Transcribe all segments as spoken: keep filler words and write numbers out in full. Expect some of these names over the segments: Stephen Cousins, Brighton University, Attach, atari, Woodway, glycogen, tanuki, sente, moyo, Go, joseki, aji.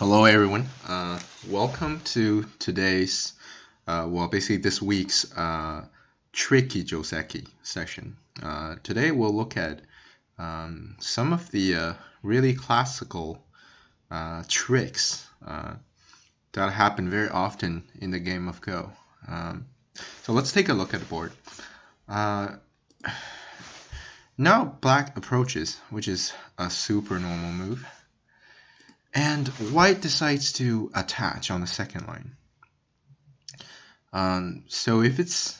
Hello everyone, uh, welcome to today's, uh, well basically this week's uh, tricky joseki session. Uh, today we'll look at um, some of the uh, really classical uh, tricks uh, that happen very often in the game of Go. Um, so let's take a look at the board. Uh, now black approaches, which is a super normal move. And white decides to attach on the second line. Um, so if it's,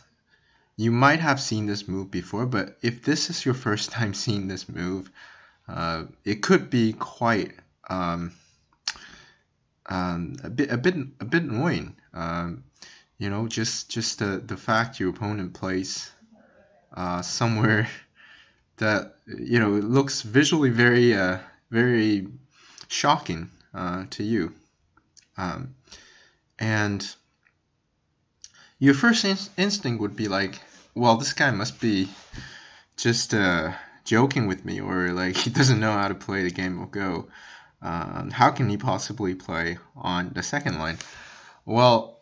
you might have seen this move before, but if this is your first time seeing this move, uh, it could be quite um, um, a bit, a bit, a bit annoying. Um, you know, just just the the fact your opponent plays uh, somewhere that you know it looks visually very, uh, very. shocking uh, to you, um, and your first in instinct would be like, well, this guy must be just uh, joking with me, or like he doesn't know how to play the game of Go. Uh, how can he possibly play on the second line? Well,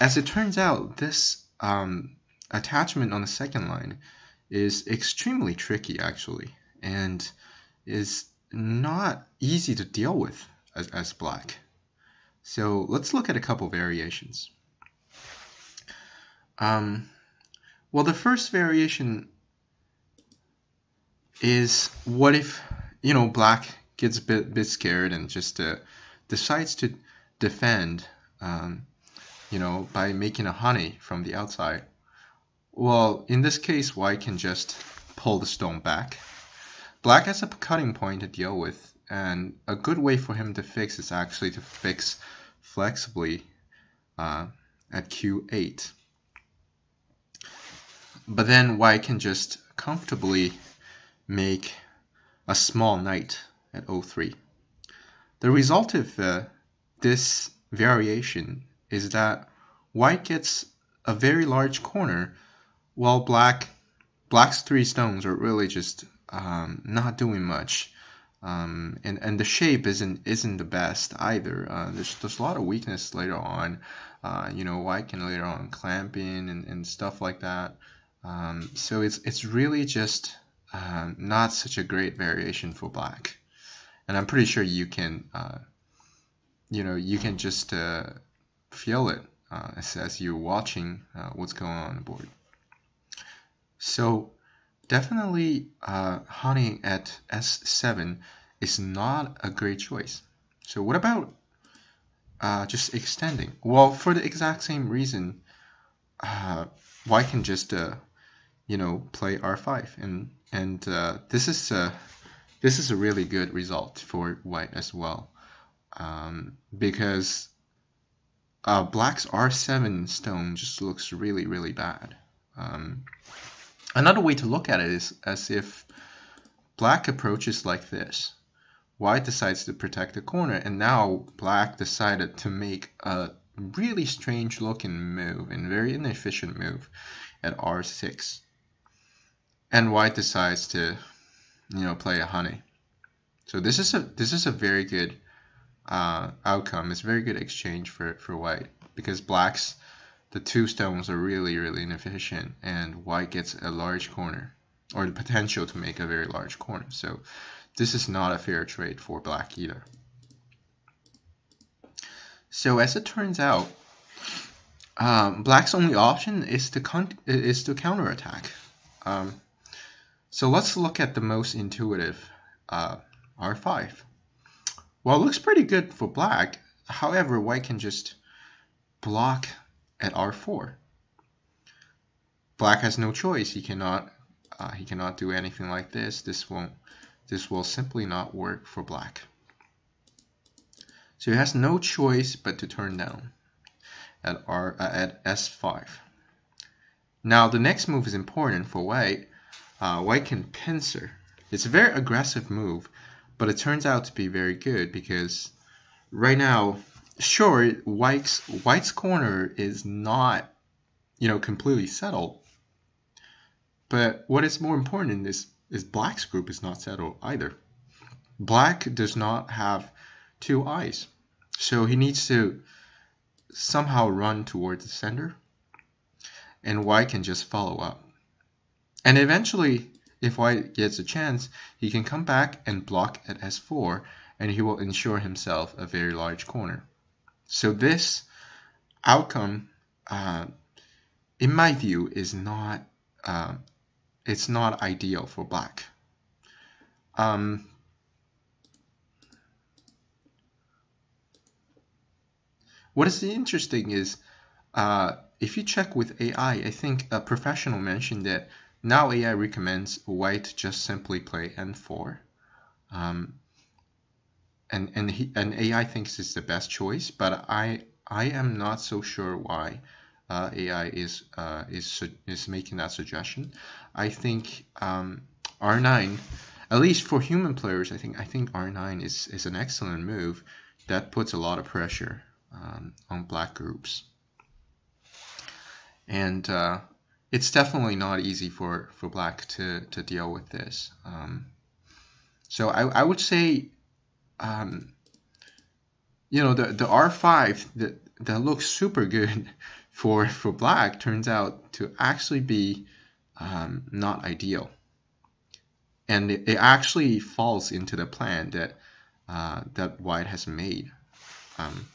as it turns out, this um, attachment on the second line is extremely tricky actually, and is not easy to deal with as, as black. So let's look at a couple variations. Um, well, the first variation is, what if you know black gets a bit, bit scared and just uh, decides to defend um, you know by making a honey from the outside. Well, in this case white can just pull the stone back. Black has a cutting point to deal with, and a good way for him to fix is actually to fix flexibly uh, at Q eight. But then white can just comfortably make a small knight at O three. The result of uh, this variation is that white gets a very large corner, while black, black's three stones are really just Um, not doing much, um, and and the shape isn't isn't the best either. Uh, there's there's a lot of weakness later on. Uh, you know, white can later on clamp in and, and stuff like that. Um, so it's it's really just um, not such a great variation for black. And I'm pretty sure you can, uh, you know, you can just uh, feel it uh, as as you're watching uh, what's going on on the board. So. Definitely uh, hunting at S seven is not a great choice. So what about uh, just extending? Well, for the exact same reason, uh, white can just uh, you know play R five, and and uh, this is a this is a really good result for white as well, um, because uh, black's R seven stone just looks really really bad. Um, Another way to look at it is as if black approaches like this. White decides to protect the corner, and now black decided to make a really strange looking move and very inefficient move at R six. And white decides to, you know, play a honey. So this is a this is a very good uh, outcome. It's a very good exchange for, for white, because black's the two stones are really, really inefficient, and white gets a large corner, or the potential to make a very large corner. So this is not a fair trade for black either. So as it turns out, um, black's only option is to con is to counterattack. Um, so let's look at the most intuitive uh, R five. Well, it looks pretty good for black. However, white can just block at R four. Black has no choice. He cannot uh, he cannot do anything like this. This won't this will simply not work for black. So he has no choice but to turn down at R uh, at S five. Now the next move is important for white. Uh, white can pincer. It's a very aggressive move, but it turns out to be very good, because right now, sure, white's white's corner is not, you know, completely settled. But what is more important in this is black's group is not settled either. Black does not have two eyes. So he needs to somehow run towards the sender, and Y can just follow up. And eventually, if Y gets a chance, he can come back and block at S four, and he will ensure himself a very large corner. So this outcome, uh, in my view, is not uh, it's not ideal for Black. Um, what is interesting is uh, if you check with A I, I think a professional mentioned that now A I recommends White just simply play N four, um, and and he, and A I thinks it's the best choice. But I I am not so sure why uh, A I is uh, is is making that suggestion. I think um, R nine, at least for human players, I think I think R nine is is an excellent move that puts a lot of pressure um, on Black groups, and. Uh, It's definitely not easy for, for Black to, to deal with this. Um, so I, I would say, um, you know, the, the R five that, that looks super good for, for Black turns out to actually be um, not ideal. And it, it actually falls into the plan that, uh, that White has made. Um,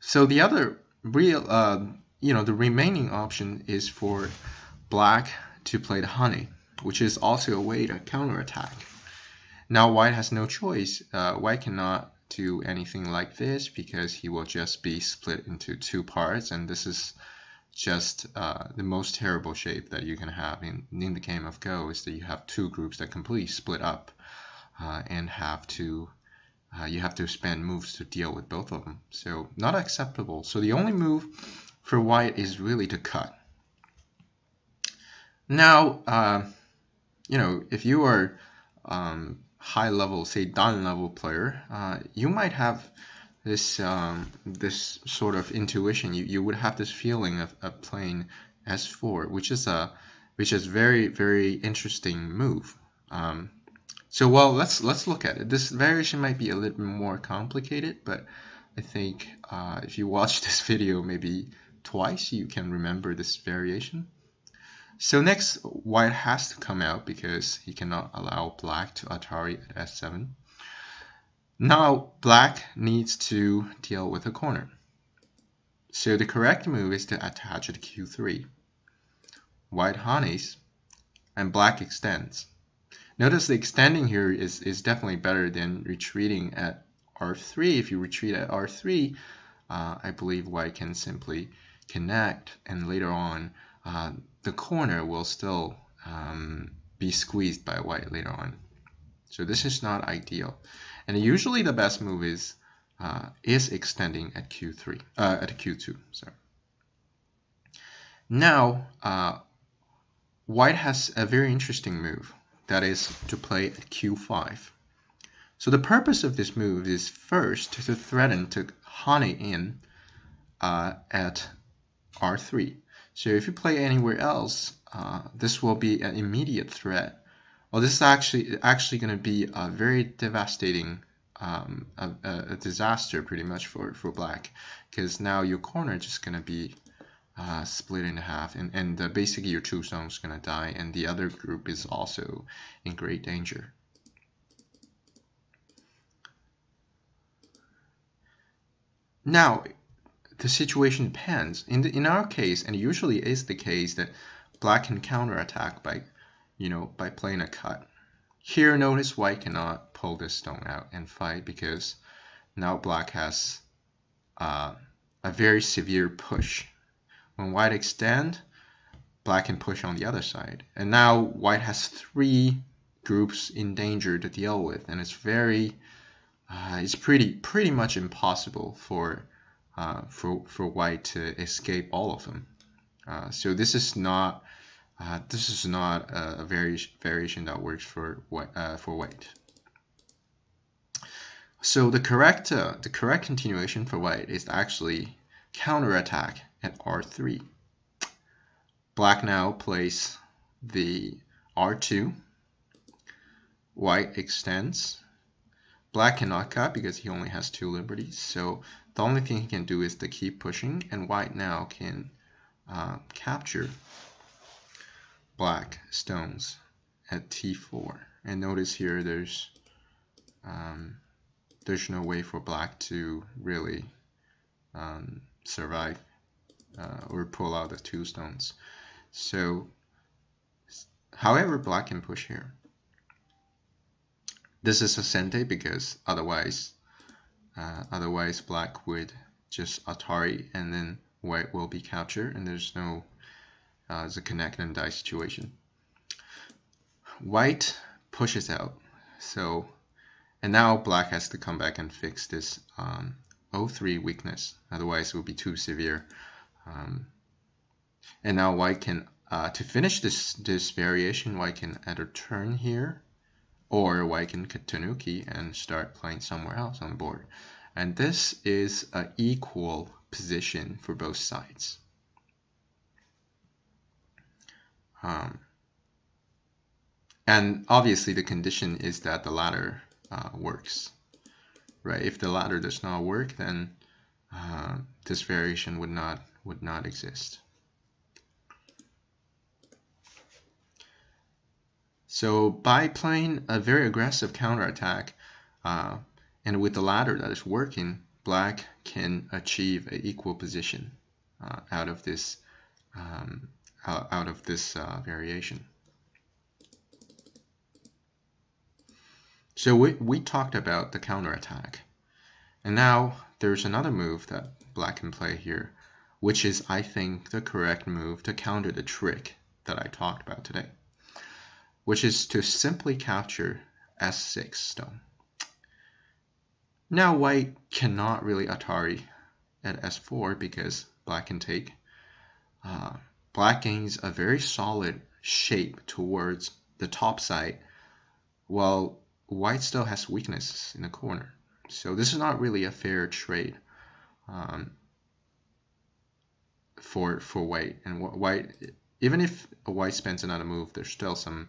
so the other... Real, uh, you know, the remaining option is for Black to play the honey, which is also a way to counterattack. Now White has no choice. Uh, White cannot do anything like this because he will just be split into two parts, and this is just uh, the most terrible shape that you can have in, in the game of Go, is that you have two groups that completely split up uh, and have to Uh, you have to spend moves to deal with both of them. So not acceptable. So the only move for White is really to cut. Now, uh, you know, if you are um, high level, say Dan level player, uh, you might have this um, this sort of intuition. You you would have this feeling of, of playing S four, which is a which is very very interesting move. Um, So well, let's let's look at it. This variation might be a little bit more complicated, but I think uh, if you watch this video maybe twice, you can remember this variation. So next, White has to come out because he cannot allow Black to Atari at S seven. Now Black needs to deal with a corner. So the correct move is to attach at Q three. White honeys, and Black extends. Notice the extending here is, is definitely better than retreating at R three. If you retreat at R three, uh, I believe White can simply connect, and later on uh, the corner will still um, be squeezed by White later on. So this is not ideal. And usually the best move is uh, is extending at Q three, uh, at Q two. Sorry. Now uh, White has a very interesting move. That is to play at Q five. So the purpose of this move is first to threaten to honey in uh, at R three. So if you play anywhere else, uh, this will be an immediate threat. Well, this is actually actually going to be a very devastating um, a, a disaster, pretty much for for Black, because now your corner is just going to be Uh, split in half, and, and uh, basically your two zones gonna die, and the other group is also in great danger. Now the situation depends. In, the, in our case, and usually is the case, that Black can counterattack by, you know, by playing a cut. Here notice White cannot pull this stone out and fight because now Black has uh, a very severe push. When White extend, Black can push on the other side. And now White has three groups in danger to deal with, and it's very, uh, it's pretty pretty much impossible for uh, for for White to escape all of them. Uh, so this is not uh, this is not a, a variation that works for White uh, for White. So the correct uh, the correct continuation for White is actually counterattack at R three. Black now plays the R two. White extends. Black cannot cut because he only has two liberties, so the only thing he can do is to keep pushing, and white now can uh, capture black stones at T four. And notice here there's um, there's no way for black to really um, survive uh, or pull out the two stones. So however, black can push here. This is a sente because otherwise uh, otherwise black would just Atari, and then white will be captured, and there's no uh, the connect and die situation. White pushes out, so and now black has to come back and fix this um, O three weakness, otherwise it will be too severe. Um, and now white can uh, to finish this this variation, white can add a turn here, or white can tanuki and start playing somewhere else on the board. And this is an equal position for both sides. Um, and obviously the condition is that the ladder uh, works, right? If the ladder does not work, then uh, this variation would not, would not exist. So by playing a very aggressive counterattack uh, and with the ladder that is working, black can achieve an equal position uh, out of this um, out of this uh, variation. So we, we talked about the counterattack, and now there's another move that black can play here, which is, I think, the correct move to counter the trick that I talked about today, which is to simply capture S six stone. Now white cannot really Atari at S four because black can take. Uh, black gains a very solid shape towards the top side, while white still has weaknesses in the corner. So this is not really a fair trade um, for, for white. And white, even if white spends another move, there's still some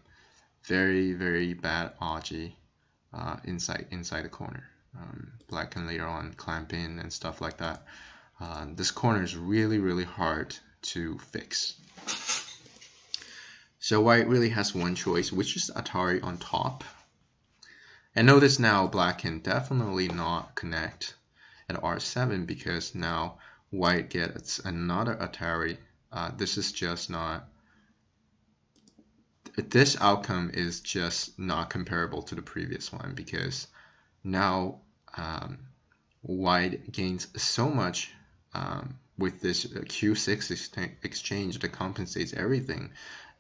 very, very bad Aji uh, inside inside the corner. Um, black can later on clamp in and stuff like that. Uh, this corner is really, really hard to fix. So white really has one choice, which is Atari on top. And notice now black can definitely not connect at R seven because now white gets another Atari. Uh, this is just not... This outcome is just not comparable to the previous one because now um, white gains so much um, with this Q six ex exchange that compensates everything,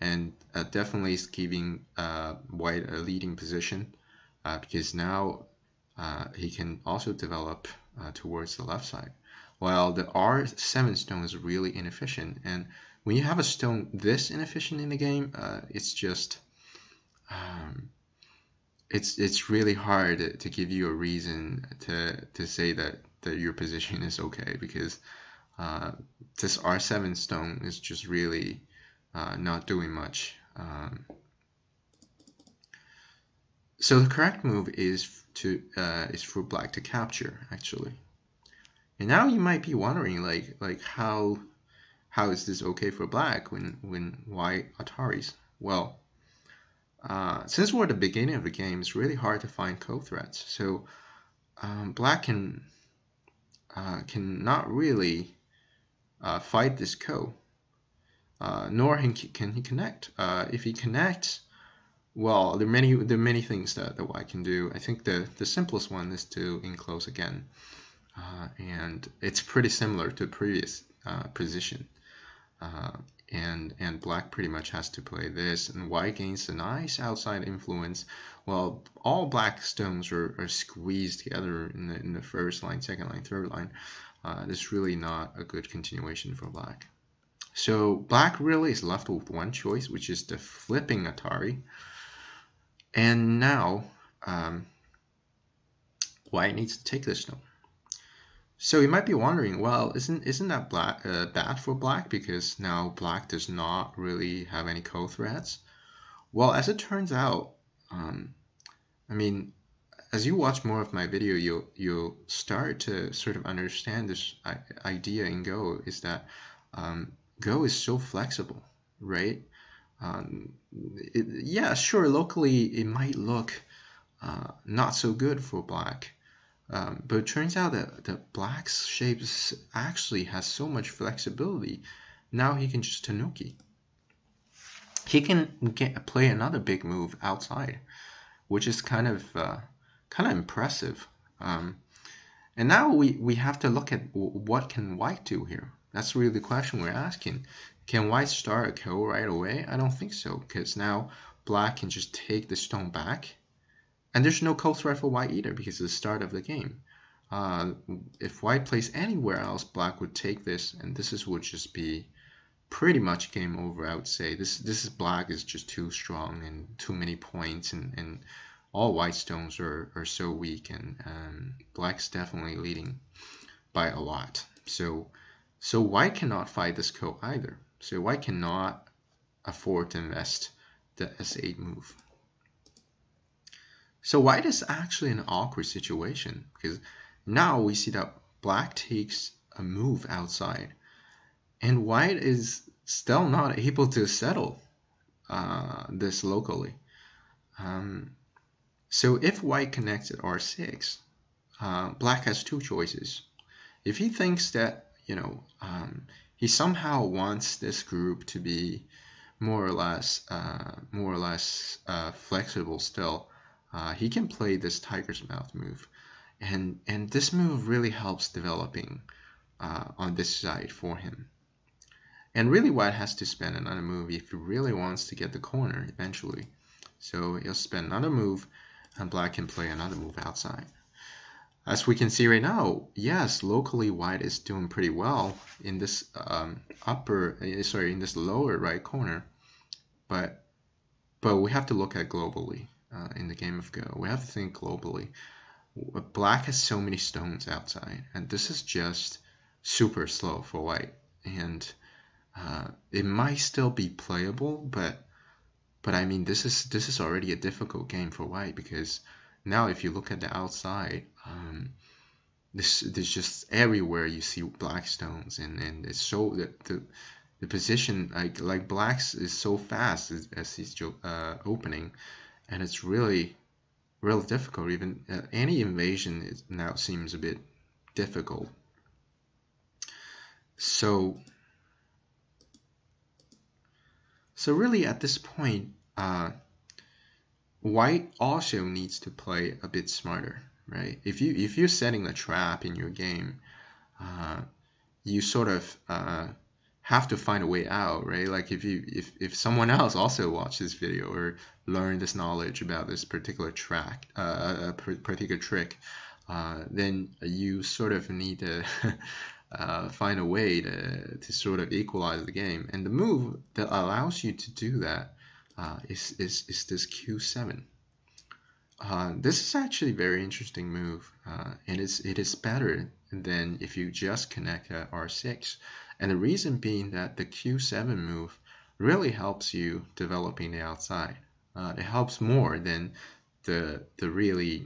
and uh, definitely is giving uh, white a leading position uh, because now uh, he can also develop uh, towards the left side, while the R seven stone is really inefficient. And when you have a stone this inefficient in the game, uh, it's just um, it's it's really hard to, to give you a reason to to say that that your position is okay, because uh, this R seven stone is just really uh, not doing much. Um, so the correct move is to uh, is for black to capture actually. And now you might be wondering like like how. How is this okay for black when, when white Ataris? Well, uh, since we're at the beginning of the game, it's really hard to find co-threats. So um, black can uh, cannot really uh, fight this co, uh, nor can he connect. Uh, if he connects, well, there are many there are many things that, that white can do. I think the, the simplest one is to enclose again. Uh, and it's pretty similar to the previous uh, position. Uh, and and black pretty much has to play this, and white gains a nice outside influence, while all black stones are, are squeezed together in the, in the first line, second line, third line. Uh, this is really not a good continuation for black. So black really is left with one choice, which is the flipping Atari. And now um, white needs to take this stone. So you might be wondering, well, isn't isn't that black uh, bad for black because now black does not really have any co-threats? Well, as it turns out, um, I mean, as you watch more of my video, you'll, you'll start to sort of understand this idea in Go, is that um, Go is so flexible, right? Um, it, yeah, sure, locally it might look uh, not so good for black, um, but it turns out that, that black's shapes actually has so much flexibility. Now he can just Tanuki. He can get, play another big move outside, which is kind of uh, kind of impressive. Um, and now we, we have to look at what can white do here. That's really the question we're asking. Can white start a kill right away? I don't think so, because now black can just take the stone back. And there's no kill threat for white either, because it's the start of the game. Uh, if white plays anywhere else, black would take this, and this is, would just be pretty much game over, I would say. This this is black is just too strong and too many points, and, and all white stones are, are so weak, and um, black's definitely leading by a lot. So so white cannot fight this kill either. So white cannot afford to invest the S eight move. So white is actually in an awkward situation, because now we see that black takes a move outside, and white is still not able to settle uh, this locally. Um, so if white connects at R six, uh, black has two choices. If he thinks that, you know, um, he somehow wants this group to be more or less, uh, more or less uh, flexible still, uh, he can play this tiger's mouth move. And, and this move really helps developing uh, on this side for him. And really white has to spend another move if he really wants to get the corner eventually. So he'll spend another move, and black can play another move outside. As we can see right now, yes, locally white is doing pretty well in this um, upper, sorry, in this lower right corner. But but we have to look at globally uh, in the game of Go. We have to think globally. Black has so many stones outside, and this is just super slow for white. And Uh, it might still be playable, but but I mean this is this is already a difficult game for white, because now if you look at the outside, um, this there's just everywhere you see black stones, and and it's so the the, the position like like black's is so fast as, as he's uh, opening, and it's really real difficult. Even uh, any invasion is, now seems a bit difficult. So. So really at this point, uh, white also needs to play a bit smarter, right? If, you, if you're setting a trap in your game, uh, you sort of uh, have to find a way out, right? Like if, you, if, if someone else also watched this video or learned this knowledge about this particular, track, uh, particular trick, uh, then you sort of need to... Uh, find a way to, to sort of equalize the game, and the move that allows you to do that uh, is, is, is this Q seven. Uh, this is actually a very interesting move, uh, and it's, it is better than if you just connect at R six, and the reason being that the Q seven move really helps you developing the outside. Uh, it helps more than the, the really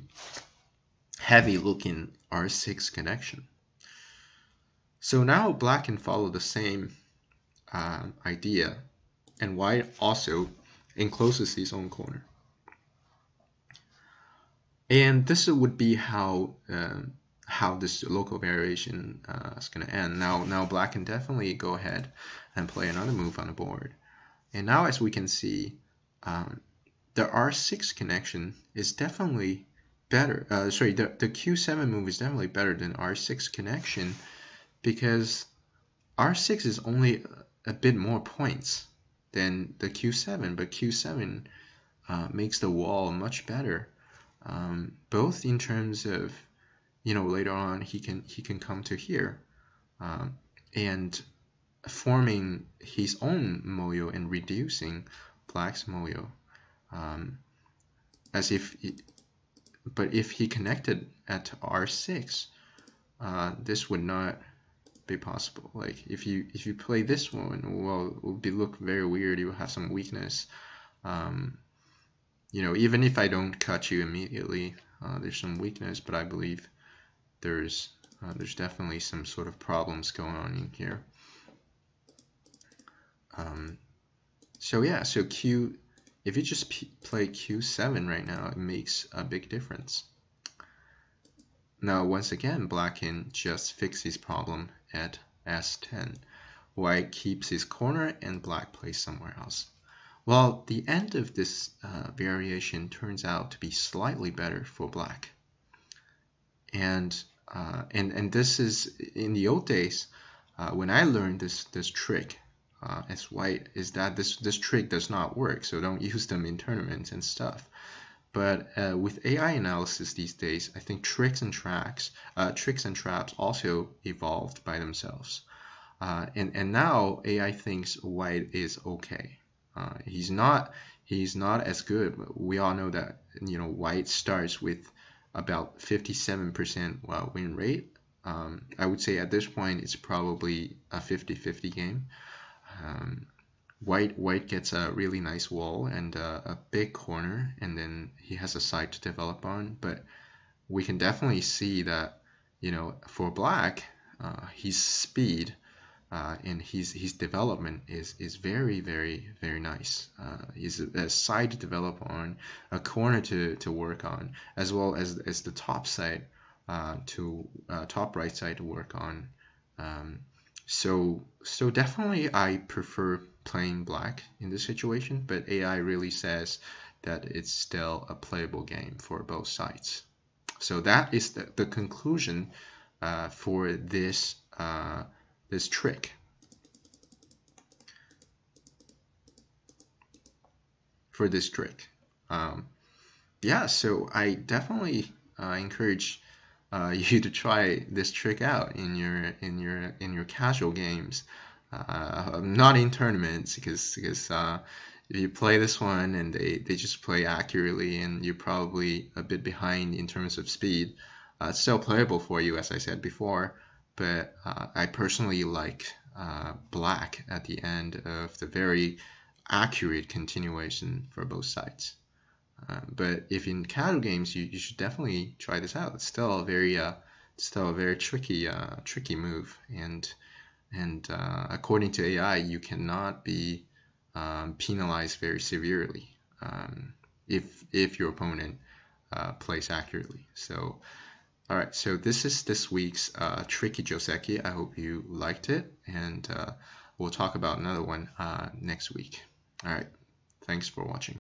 heavy looking R six connection. So now black can follow the same uh, idea, and white also encloses his own corner. And this would be how uh, how this local variation uh, is going to end. Now, now black can definitely go ahead and play another move on the board. And now, as we can see, um, the R six connection is definitely better. Uh, sorry, the, the Q seven move is definitely better than R six connection, because R six is only a bit more points than the Q seven, but Q seven uh, makes the wall much better, um, both in terms of, you know, later on he can he can come to here um, and forming his own moyo and reducing black's moyo, um, as if it, but if he connected at R six, uh, this would not be possible. Like if you if you play this one, well, it would be look very weird. You will have some weakness. Um, you know, even if I don't cut you immediately, Uh, there's some weakness, but I believe there's uh, there's definitely some sort of problems going on in here. Um, so yeah, so Q, if you just p play Q seven right now, it makes a big difference. Now once again, black can just fix his problem at S ten. White keeps his corner and black plays somewhere else. Well, the end of this uh, variation turns out to be slightly better for black. And uh, and and this is in the old days uh, when I learned this this trick uh, as white, is that this this trick does not work, so don't use them in tournaments and stuff. But uh, with A I analysis these days, I think tricks and tracks, uh, tricks and traps also evolved by themselves. Uh, and and now A I thinks white is okay. Uh, he's not he's not as good. We all know that, you know, white starts with about fifty-seven percent win rate. Um, I would say at this point it's probably a fifty fifty game. Um, White White gets a really nice wall and uh, a big corner, and then he has a side to develop on. But we can definitely see that, you know, for black, uh, his speed uh, and his his development is is very very very nice. Uh, he's a, a side to develop on, a corner to to work on, as well as as the top side uh, to uh, top right side to work on. Um, so so definitely I prefer playing black in this situation, but A I really says that it's still a playable game for both sides. So that is the, the conclusion uh, for this uh, this trick. For this trick, um, yeah. So I definitely uh, encourage uh, you to try this trick out in your in your in your casual games. Uh, not in tournaments, because because uh, if you play this one and they, they just play accurately and you're probably a bit behind in terms of speed, uh, it's still playable for you, as I said before, but uh, I personally like uh, black at the end of the very accurate continuation for both sides. Uh, but if in casual games, you, you should definitely try this out. It's still a very uh, still a very tricky uh, tricky move, and And uh, according to A I, you cannot be um, penalized very severely um, if if your opponent uh, plays accurately. So, all right. So this is this week's uh, tricky joseki. I hope you liked it, and uh, we'll talk about another one uh, next week. All right. Thanks for watching.